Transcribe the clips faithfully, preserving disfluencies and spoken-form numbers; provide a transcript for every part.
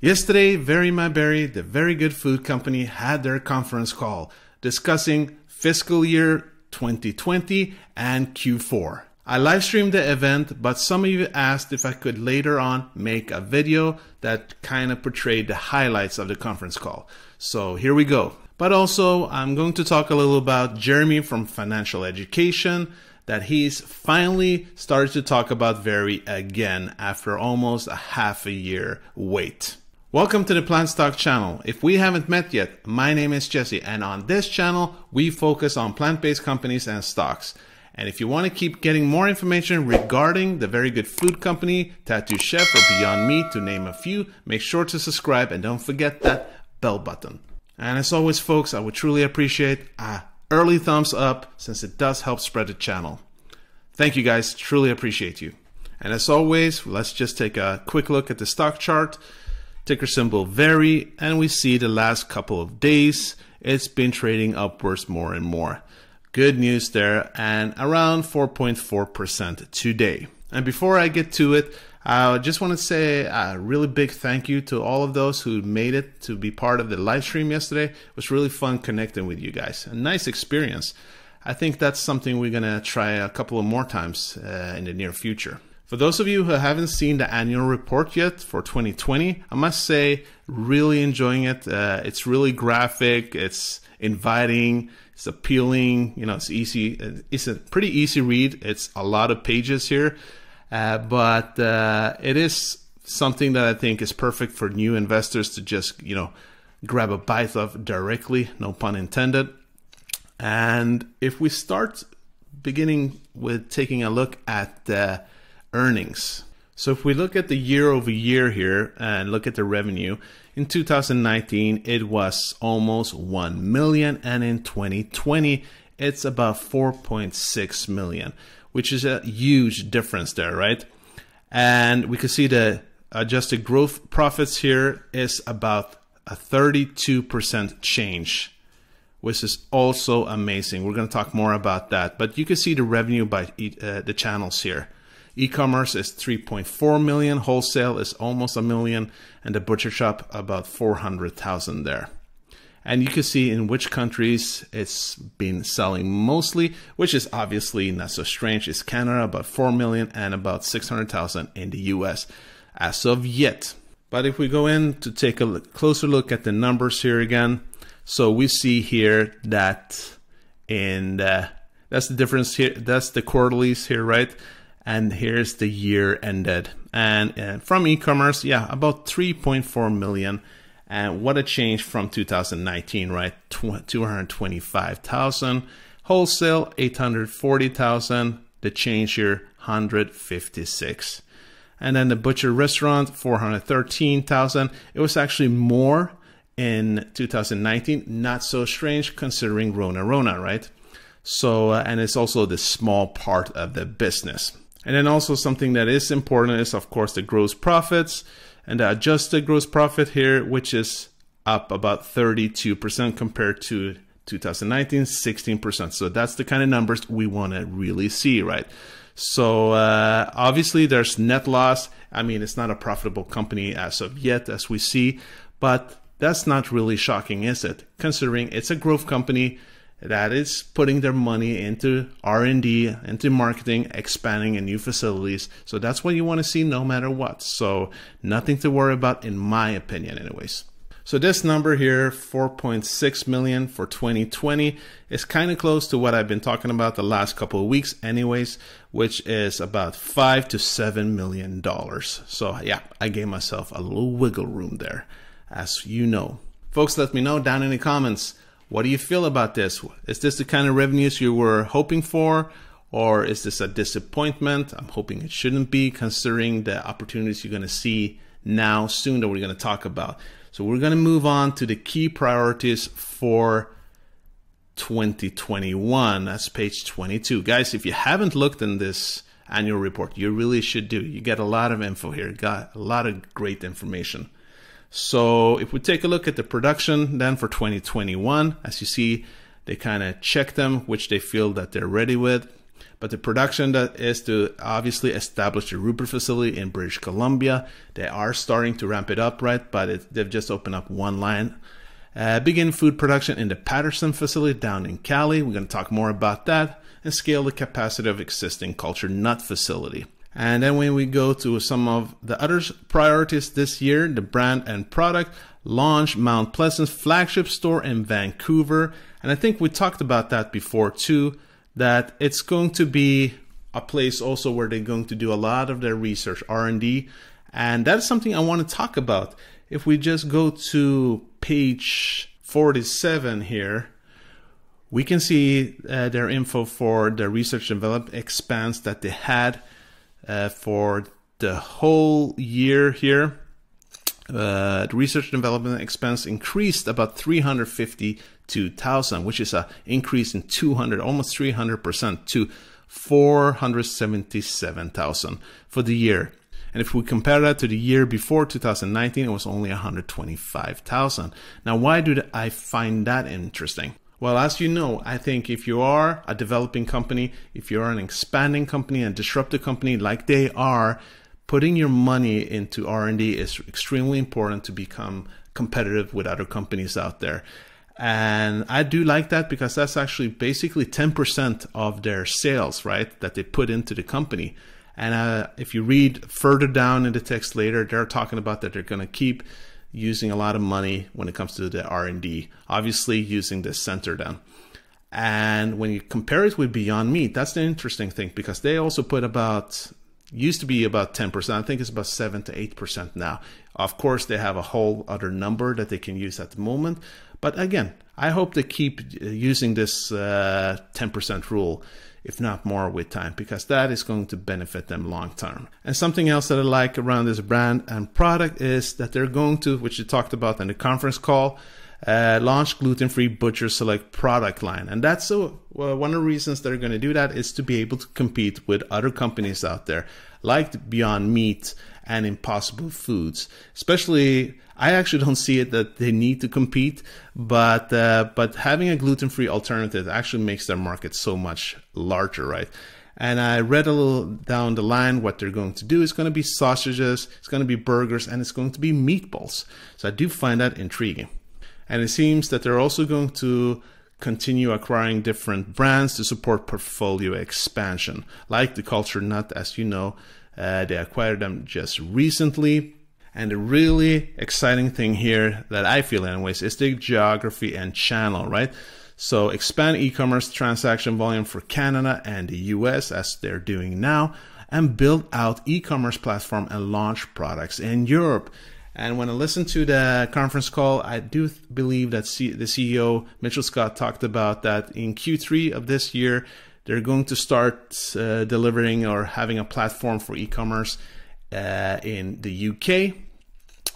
Yesterday, VeryMyBerry, the Very Good Food Company, had their conference call discussing fiscal year twenty twenty and Q four. I live streamed the event, but some of you asked if I could later on make a video that kind of portrayed the highlights of the conference call. So here we go. But also, I'm going to talk a little about Jeremy from Financial Education, that he's finally started to talk about Very again after almost a half a year wait. Welcome to the Plant Stock Channel. If we haven't met yet, my name is Jesse, and on this channel, we focus on plant-based companies and stocks. And if you want to keep getting more information regarding the Very Good Food Company, Tattoo Chef, or Beyond Meat, to name a few, make sure to subscribe and don't forget that bell button. And as always, folks, I would truly appreciate a early thumbs up, since it does help spread the channel. Thank you guys, truly appreciate you. And as always, let's just take a quick look at the stock chart. Ticker symbol Very, and we see the last couple of days it's been trading upwards more and more. Good news there, and around four point four percent today. And before I get to it, I just want to say a really big thank you to all of those who made it to be part of the live stream yesterday. It was really fun connecting with you guys. A nice experience. I think that's something we're gonna try a couple of more times uh, in the near future. For those of you who haven't seen the annual report yet for twenty twenty, I must say, really enjoying it. Uh, it's really graphic, it's inviting, it's appealing, you know, it's easy. It's a pretty easy read. It's a lot of pages here, uh, but uh, it is something that I think is perfect for new investors to just, you know, grab a bite of directly, no pun intended. And if we start beginning with taking a look at the uh, earnings. So if we look at the year over year here and look at the revenue, in two thousand nineteen it was almost one million, and in twenty twenty it's about four point six million, which is a huge difference there, right? And we can see the adjusted gross profits here is about a thirty-two percent change, which is also amazing. We're going to talk more about that, but you can see the revenue by uh, the channels here. E-commerce is three point four million, wholesale is almost a million, and the butcher shop about four hundred thousand there. And you can see in which countries it's been selling mostly, which is obviously not so strange. It's Canada, about four million, and about six hundred thousand in the U S as of yet. But if we go in to take a look, closer look at the numbers here again, so we see here that in the, that's the difference here, that's the quarterlies here, right? And here's the year ended. And uh, from e-commerce, yeah, about three point four million. And what a change from two thousand nineteen, right? two hundred twenty-five thousand. Wholesale, eight hundred forty thousand. The change here, one hundred fifty-six. And then the butcher restaurant, four hundred thirteen thousand. It was actually more in two thousand nineteen. Not so strange considering Rona Rona, right? So, uh, and it's also the small part of the business. And then also something that is important is, of course, the gross profits and the adjusted gross profit here, which is up about thirty-two percent compared to two thousand nineteen, sixteen percent. So that's the kind of numbers we want to really see, right? So uh, obviously there's net loss. I mean, it's not a profitable company as of yet, as we see, but that's not really shocking, is it? Considering it's a growth company that is putting their money into R and D, into marketing, expanding in new facilities. So that's what you want to see no matter what. So nothing to worry about in my opinion anyways. So this number here, four point six million for twenty twenty, is kind of close to what I've been talking about the last couple of weeks anyways, which is about five to seven million dollars. So yeah, I gave myself a little wiggle room there, as you know. Folks, let me know down in the comments, what do you feel about this? Is this the kind of revenues you were hoping for? Or is this a disappointment? I'm hoping it shouldn't be, considering the opportunities you're going to see now soon that we're going to talk about. So we're going to move on to the key priorities for twenty twenty-one. That's page twenty-two. Guys, if you haven't looked in this annual report, you really should do. You get a lot of info here. Got a lot of great information. So if we take a look at the production then for twenty twenty-one, as you see, they kind of check them, which they feel that they're ready with. But the production that is to obviously establish the Rupert facility in British Columbia. They are starting to ramp it up, right? But it, they've just opened up one line. Uh, begin food production in the Patterson facility down in Cali. We're going to talk more about that, and scale the capacity of existing Culture Nut facility. And then when we go to some of the other priorities this year, the brand and product launch, Mount Pleasant's flagship store in Vancouver. And I think we talked about that before too, that it's going to be a place also where they're going to do a lot of their research, R and D. And that's something I want to talk about. If we just go to page forty-seven here, we can see uh, their info for the research and development expense that they had uh, for the whole year here. Uh, the research and development expense increased about three hundred fifty-two thousand, which is an increase in two hundred, almost three hundred percent, to four hundred seventy-seven thousand for the year. And if we compare that to the year before, two thousand nineteen, it was only one hundred twenty-five thousand. Now, why do I find that interesting? Well, as you know, I think if you are a developing company, if you're an expanding company, a disruptive company like they are, putting your money into R and D is extremely important to become competitive with other companies out there. And I do like that, because that's actually basically ten percent of their sales, right, that they put into the company. And uh, if you read further down in the text later, they're talking about that they're going to keep using a lot of money when it comes to the R and D, obviously using this center down. And when you compare it with Beyond Meat, that's the interesting thing, because they also put about, used to be about ten percent, I think it's about seven to eight percent now. Of course, they have a whole other number that they can use at the moment. But again, I hope they keep using this uh, ten percent rule, if not more with time, because that is going to benefit them long term. And something else that I like around this brand and product is that they're going to, which you talked about in the conference call, uh, launch gluten-free butcher select product line. And that's a, well, one of the reasons they're going to do that is to be able to compete with other companies out there like Beyond Meat and Impossible Foods. Especially, I actually don't see it that they need to compete, but uh, but having a gluten-free alternative actually makes their market so much larger, right? And I read a little down the line what they're going to do. It's going to be sausages, it's going to be burgers, and it's going to be meatballs. So I do find that intriguing. And it seems that they're also going to continue acquiring different brands to support portfolio expansion, like the Culture Nut, as you know. Uh, they acquired them just recently. And the really exciting thing here that I feel anyways is the geography and channel, right? So expand e-commerce transaction volume for Canada and the U S as they're doing now, and build out e-commerce platform and launch products in Europe. And when I listened to the conference call, I do believe that C the C E O, Mitchell Scott, talked about that in Q three of this year, they're going to start uh, delivering or having a platform for e-commerce uh, in the U K,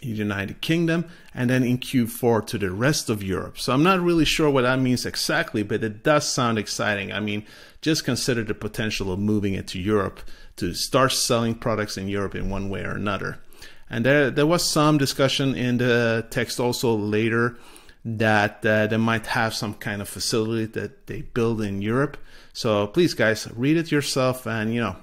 United Kingdom, and then in Q four to the rest of Europe. So I'm not really sure what that means exactly, but it does sound exciting. I mean, just consider the potential of moving it to Europe, to start selling products in Europe in one way or another. And there, there was some discussion in the text also later that uh, they might have some kind of facility that they build in Europe. So please, guys, read it yourself and, you know,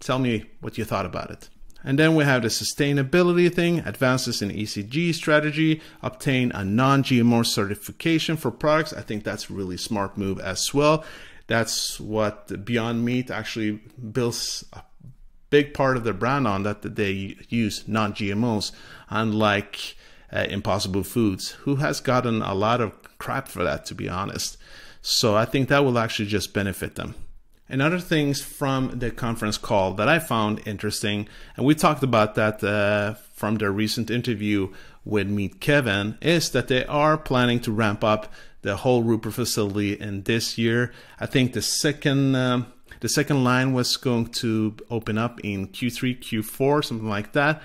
tell me what you thought about it. And then we have the sustainability thing, advances in E C G strategy, obtain a non-G M O certification for products. I think that's a really smart move as well. That's what Beyond Meat actually builds up. Big part of their brand on that, that they use non-G M Os, unlike uh, Impossible Foods, who has gotten a lot of crap for that, to be honest. So I think that will actually just benefit them. And other things from the conference call that I found interesting, and we talked about that uh, from their recent interview with Meet Kevin, is that they are planning to ramp up the whole Rupert facility in this year. I think the second... Um, The second line was going to open up in Q three, Q four, something like that.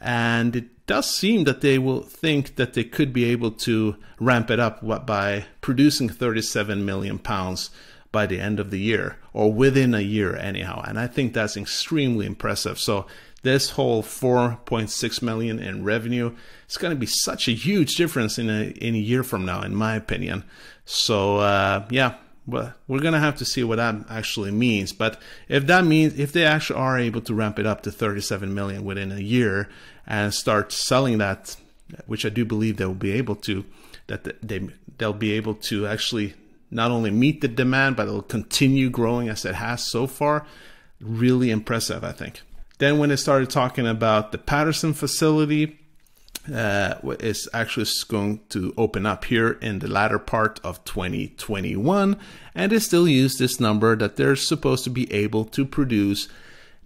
And it does seem that they will think that they could be able to ramp it up by producing thirty-seven million pounds by the end of the year, or within a year anyhow. And I think that's extremely impressive. So this whole four point six million in revenue, it's going to be such a huge difference in a, in a year from now, in my opinion. So uh, yeah. well, we're going to have to see what that actually means. But if that means, if they actually are able to ramp it up to thirty-seven million within a year and start selling that, which I do believe they will be able to, that they, they'll be able to actually not only meet the demand, but it'll continue growing as it has so far. Really impressive, I think. Then when they started talking about the Patterson facility, uh, is actually going to open up here in the latter part of twenty twenty-one. And they still use this number that they're supposed to be able to produce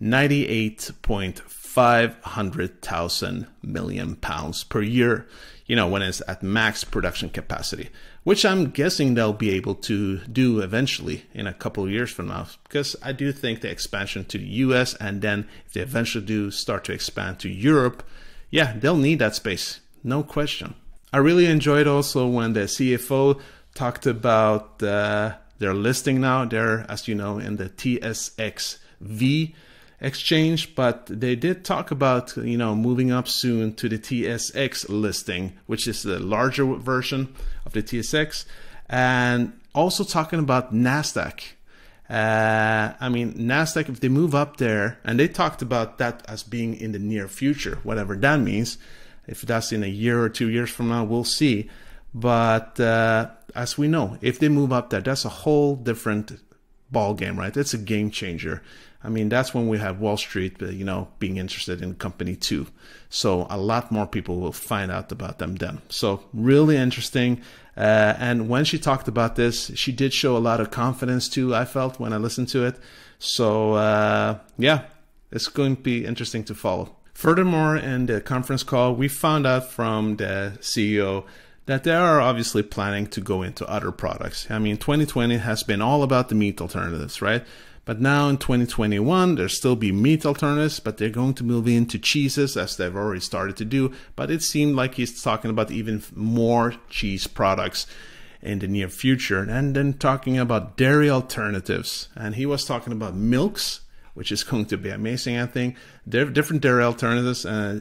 ninety-eight point five hundred thousand million pounds per year, you know, when it's at max production capacity, which I'm guessing they'll be able to do eventually in a couple of years from now, because I do think the expansion to the U S and then if they eventually do start to expand to Europe, yeah, they'll need that space, no question. I really enjoyed also when the C F O talked about uh, their listing now. They're, as you know, in the T S X V exchange, but they did talk about, you know, moving up soon to the T S X listing, which is the larger version of the T S X, and also talking about NASDAQ. Uh, I mean, NASDAQ, if they move up there, and they talked about that as being in the near future, whatever that means. If that's in a year or two years from now, we'll see. But uh, as we know, if they move up there, that's a whole different ball game, right? It's a game changer. I mean, that's when we have Wall Street, you know, being interested in the company too. So a lot more people will find out about them then. So really interesting. Uh, and when she talked about this, she did show a lot of confidence too, I felt, when I listened to it. So uh, yeah, it's going to be interesting to follow. Furthermore, in the conference call, we found out from the C E O that they are obviously planning to go into other products. I mean, twenty twenty has been all about the meat alternatives, right? But now in twenty twenty-one, there'll still be meat alternatives, but they're going to move into cheeses as they've already started to do. But it seemed like he's talking about even more cheese products in the near future. And then talking about dairy alternatives. And he was talking about milks, which is going to be amazing, I think. There are different dairy alternatives, uh,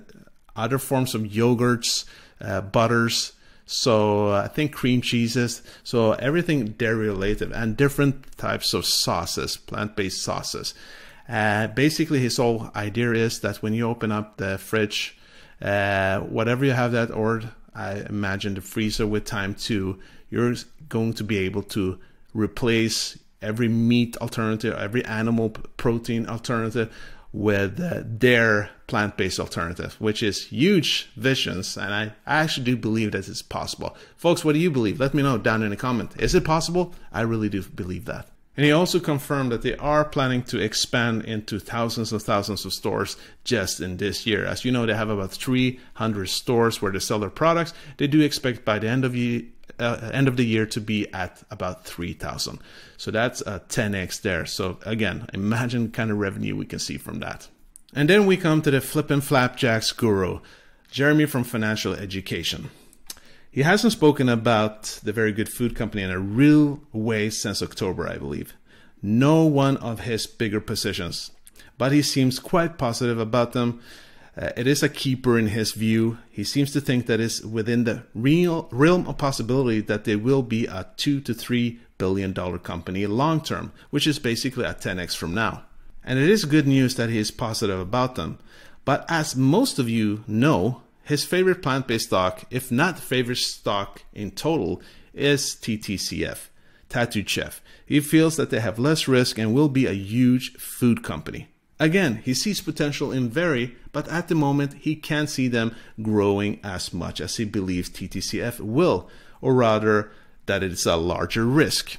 other forms of yogurts, uh, butters. So uh, I think cream cheeses, so everything dairy related, and different types of sauces, plant-based sauces. Uh, basically, his whole idea is that when you open up the fridge, uh, whatever you have that, or I imagine the freezer with time too, you're going to be able to replace every meat alternative, every animal protein alternative with uh, their plant-based alternative, which is huge visions. And I, I actually do believe that it's possible. Folks, what do you believe? Let me know down in the comment. Is it possible? I really do believe that. And he also confirmed that they are planning to expand into thousands and thousands of stores just in this year. As you know, they have about three hundred stores where they sell their products. They do expect by the end of year, Uh, end of the year to be at about three thousand. So that's a ten X there. So again, imagine kind of revenue we can see from that. And then we come to the flippin' flapjacks guru, Jeremy from Financial Education. He hasn't spoken about the Very Good Food Company in a real way since October, I believe. No one of his bigger positions, but he seems quite positive about them. Uh, it is a keeper in his view. He seems to think that it's within the real realm of possibility that they will be a two to three billion dollar company long term, which is basically a ten X from now. And it is good news that he is positive about them. But as most of you know, his favorite plant-based stock, if not favorite stock in total, is T T C F, Tattoo Chef. He feels that they have less risk and will be a huge food company. Again, he sees potential in Very, but at the moment, he can't see them growing as much as he believes T T C F will, or rather, that it's a larger risk.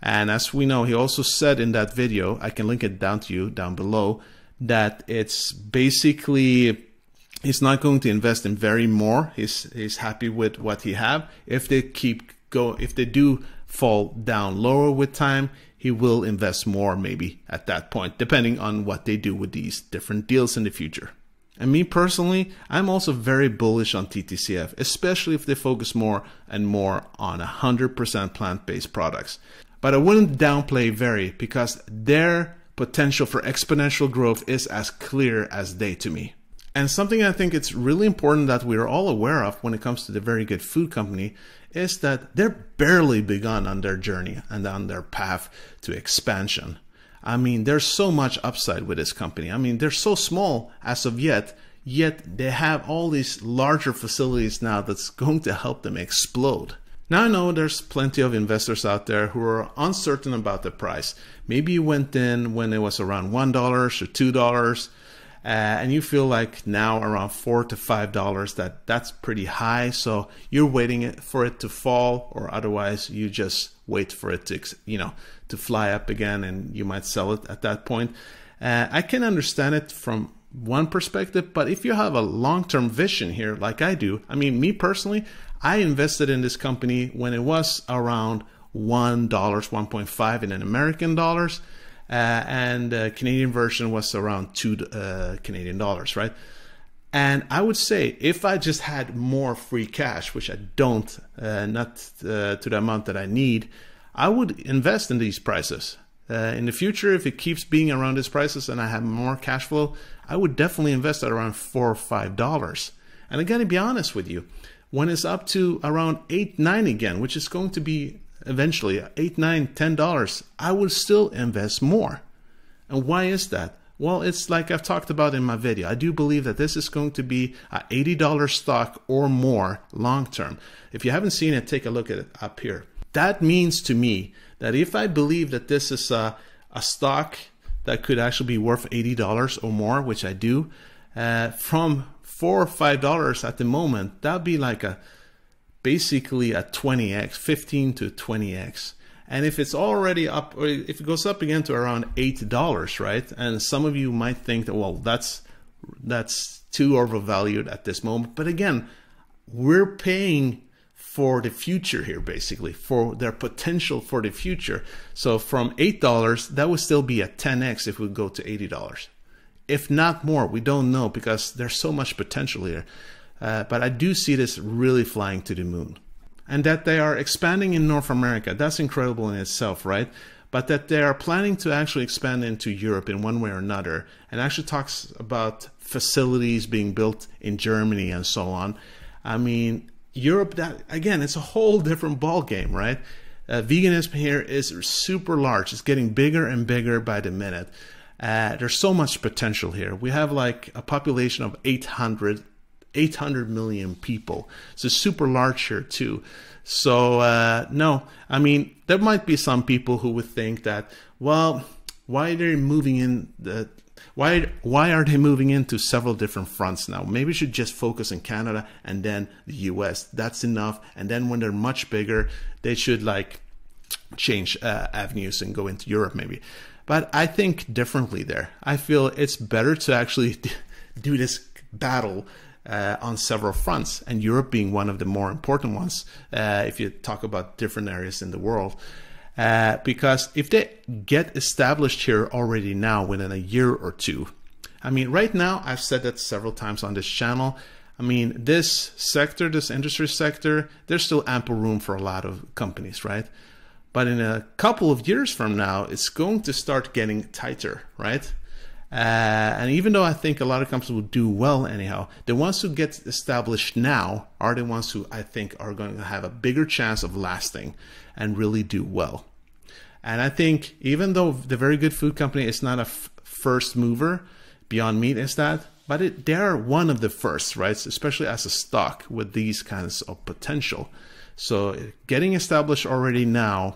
And as we know, he also said in that video, I can link it down to you down below, that it's basically, he's not going to invest in Very more. He's, he's happy with what he have. If they keep go, if they do fall down lower with time, he will invest more maybe at that point, depending on what they do with these different deals in the future. And me personally, I'm also very bullish on T T C F, especially if they focus more and more on one hundred percent plant-based products. But I wouldn't downplay Very, because their potential for exponential growth is as clear as day to me. And something I think it's really important that we're all aware of when it comes to the Very Good Food Company is that they're barely begun on their journey and on their path to expansion. I mean, there's so much upside with this company. I mean, they're so small as of yet, yet they have all these larger facilities now that's going to help them explode. Now I know there's plenty of investors out there who are uncertain about the price. Maybe you went in when it was around one dollar or two dollars. Uh, and you feel like now around four to five dollars that that's pretty high, so you're waiting for it to fall, or otherwise you just wait for it to you know to fly up again, and you might sell it at that point. Uh, I can understand it from one perspective, but if you have a long-term vision here, like I do, I mean, me personally, I invested in this company when it was around one dollar, one point five in American dollars. Uh, and the Canadian version was around two uh, Canadian dollars, right? And I would say if I just had more free cash, which I don't, uh, not uh, to the amount that I need, I would invest in these prices. Uh, in the future, if it keeps being around these prices and I have more cash flow, I would definitely invest at around four or five dollars. And I gotta be honest with you, when it's up to around eight, nine again, which is going to be eventually eight, nine, ten dollars, I would still invest more. And why is that? Well, it's like I've talked about in my video. I do believe that this is going to be an eighty dollar stock or more long term. If you haven't seen it, take a look at it up here. That means to me that if I believe that this is a, a stock that could actually be worth eighty dollars or more, which I do, uh, from four or five dollars at the moment, that'd be like a basically a twenty X, fifteen to twenty X. And if it's already up, or if it goes up again to around eight dollars, right? And some of you might think that, well, that's, that's too overvalued at this moment. But again, we're paying for the future here, basically, for their potential for the future. So from eight dollars, that would still be a ten X if we go to eighty dollars. If not more, we don't know, because there's so much potential here. Uh, but I do see this really flying to the moon. And that they are expanding in North America, that's incredible in itself, right? But that they are planning to actually expand into Europe in one way or another, and actually talks about facilities being built in Germany and so on. I mean, Europe, that again, it's a whole different ball game, right? Uh, veganism here is super large. It's getting bigger and bigger by the minute. Uh, there's so much potential here. We have like a population of eight hundred eight hundred million people. So super large here too. So uh, no, I mean, there might be some people who would think that, well, why are they moving in the, why, why are they moving into several different fronts now? Maybe we should just focus in Canada and then the U S. That's enough. And then when they're much bigger, they should like change uh, avenues and go into Europe maybe. But I think differently there. I feel it's better to actually do this battle Uh, on several fronts, and Europe being one of the more important ones uh, if you talk about different areas in the world, uh, because if they get established here already now within a year or two, I mean, right now I've said that several times on this channel, I mean, this sector, this industry sector, there's still ample room for a lot of companies, right? But in a couple of years from now, it's going to start getting tighter, right? Uh, and even though I think a lot of companies will do well anyhow, the ones who get established now are the ones who I think are going to have a bigger chance of lasting and really do well. And I think even though the Very Good Food Company is not a f first mover, Beyond Meat is that, but it, they're one of the first, right? Especially as a stock with these kinds of potential. So getting established already now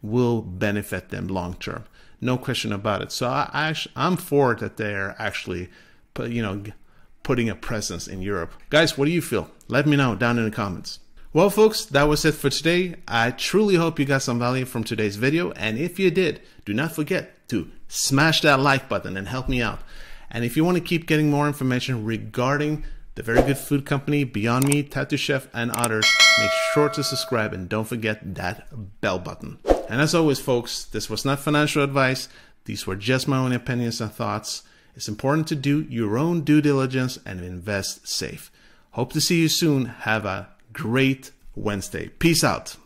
will benefit them long term. No question about it. So I, I, I'm for that they're actually, put, you know, putting a presence in Europe. Guys, what do you feel? Let me know down in the comments. Well, folks, that was it for today. I truly hope you got some value from today's video. And if you did, do not forget to smash that like button and help me out. And if you want to keep getting more information regarding the Very Good Food Company, Beyond Meat, Tattoo Chef, and others, make sure to subscribe and don't forget that bell button. And as always, folks, this was not financial advice. These were just my own opinions and thoughts. It's important to do your own due diligence and invest safe. Hope to see you soon. Have a great Wednesday. Peace out.